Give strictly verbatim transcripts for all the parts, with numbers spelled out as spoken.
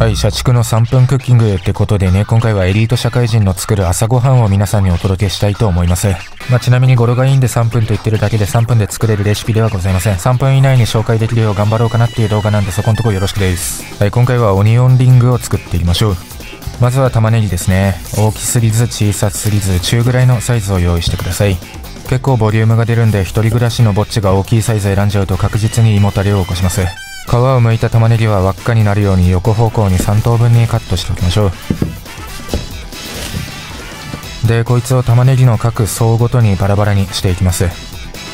はい、社畜のさんぷんクッキングってことでね、今回はエリート社会人の作る朝ごはんを皆さんにお届けしたいと思います。まあ、ちなみに語呂がいいんでさんぷんと言ってるだけでさんぷんで作れるレシピではございません。さんぷん以内に紹介できるよう頑張ろうかなっていう動画なんで、そこんとこよろしくです。はい、今回はオニオンリングを作っていきましょう。まずは玉ねぎですね。大きすぎず小さすぎず中ぐらいのサイズを用意してください。結構ボリュームが出るんで、一人暮らしのぼっちが大きいサイズ選んじゃうと確実に胃もたれを起こします。皮を剥いた玉ねぎは輪っかになるように横方向にさん等分にカットしておきましょう。でこいつを玉ねぎの各層ごとにバラバラにしていきます。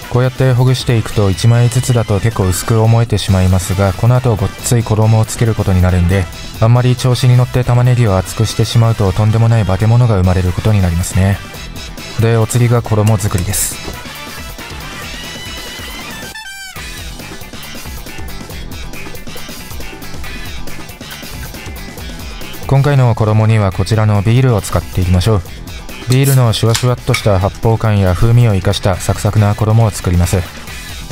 こうやってほぐしていくといちまいずつだと結構薄く思えてしまいますが、この後ごっつい衣をつけることになるんで、あんまり調子に乗って玉ねぎを厚くしてしまうととんでもない化け物が生まれることになりますね。でお次が衣作りです。今回の衣にはこちらのビールを使っていきましょう。ビールのシュワシュワっとした発泡感や風味を生かしたサクサクな衣を作ります。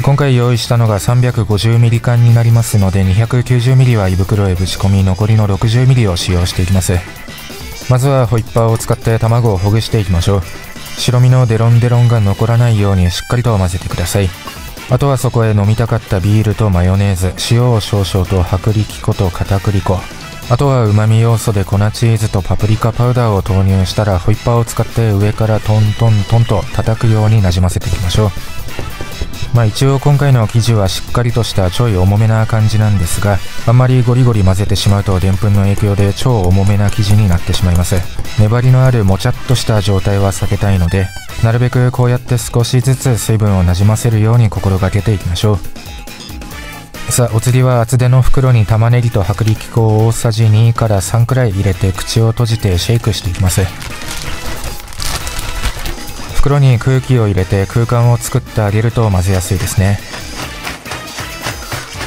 今回用意したのが さんびゃくごじゅうミリ 缶になりますので、 にひゃくきゅうじゅうミリ は胃袋へぶち込み、残りの ろくじゅうミリ を使用していきます。まずはホイッパーを使って卵をほぐしていきましょう。白身のデロンデロンが残らないようにしっかりと混ぜてください。あとはそこへ飲みたかったビールとマヨネーズ、塩を少々と薄力粉と片栗粉、あとは旨味要素で粉チーズとパプリカパウダーを投入したら、ホイッパーを使って上からトントントンと叩くようになじませていきましょう。まあ一応今回の生地はしっかりとしたちょい重めな感じなんですが、あんまりゴリゴリ混ぜてしまうとでんぷんの影響で超重めな生地になってしまいます。粘りのあるもちゃっとした状態は避けたいので、なるべくこうやって少しずつ水分をなじませるように心がけていきましょう。さあお次は厚手の袋に玉ねぎと薄力粉を大さじにからさんくらい入れて、口を閉じてシェイクしていきます。袋に空気を入れて空間を作ってあげると混ぜやすいですね。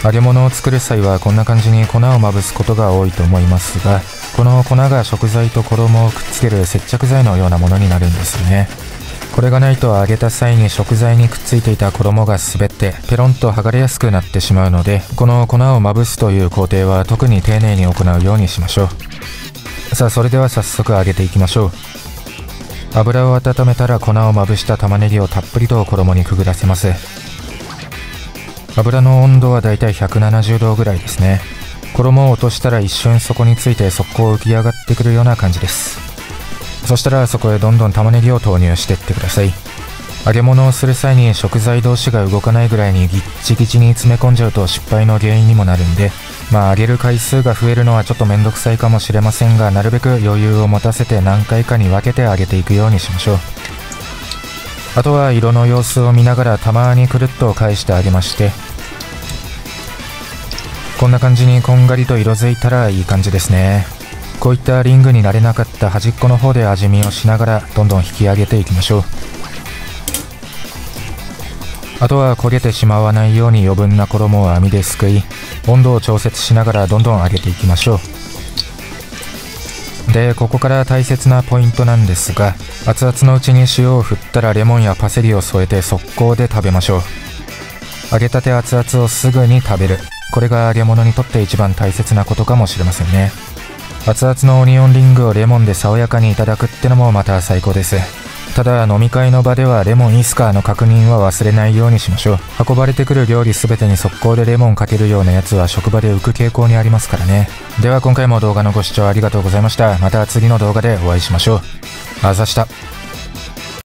揚げ物を作る際はこんな感じに粉をまぶすことが多いと思いますが、この粉が食材と衣をくっつける接着剤のようなものになるんですよね。これがないと揚げた際に食材にくっついていた衣が滑ってペロンと剥がれやすくなってしまうので、この粉をまぶすという工程は特に丁寧に行うようにしましょう。さあそれでは早速揚げていきましょう。油を温めたら粉をまぶした玉ねぎをたっぷりと衣にくぐらせます。油の温度はだいたいひゃくななじゅうどぐらいですね。衣を落としたら一瞬底について速攻浮き上がってくるような感じです。そしたらそこへどんどん玉ねぎを投入していってください。揚げ物をする際に食材同士が動かないぐらいにギッチギチに詰め込んじゃうと失敗の原因にもなるんで、まあ揚げる回数が増えるのはちょっとめんどくさいかもしれませんが、なるべく余裕を持たせて何回かに分けて揚げていくようにしましょう。あとは色の様子を見ながらたまにくるっと返してあげまして、こんな感じにこんがりと色づいたらいい感じですね。こういったリングになれなかった端っこの方で味見をしながらどんどん引き上げていきましょう。あとは焦げてしまわないように余分な衣を網ですくい、温度を調節しながらどんどん揚げていきましょう。でここから大切なポイントなんですが、熱々のうちに塩を振ったらレモンやパセリを添えて速攻で食べましょう。揚げたて熱々をすぐに食べる、これが揚げ物にとって一番大切なことかもしれませんね。熱々のオニオンリングをレモンで爽やかにいただくってのもまた最高です。ただ飲み会の場ではレモンいいっすかの確認は忘れないようにしましょう。運ばれてくる料理全てに速攻でレモンかけるようなやつは職場で浮く傾向にありますからね。では今回も動画のご視聴ありがとうございました。また次の動画でお会いしましょう。あざした。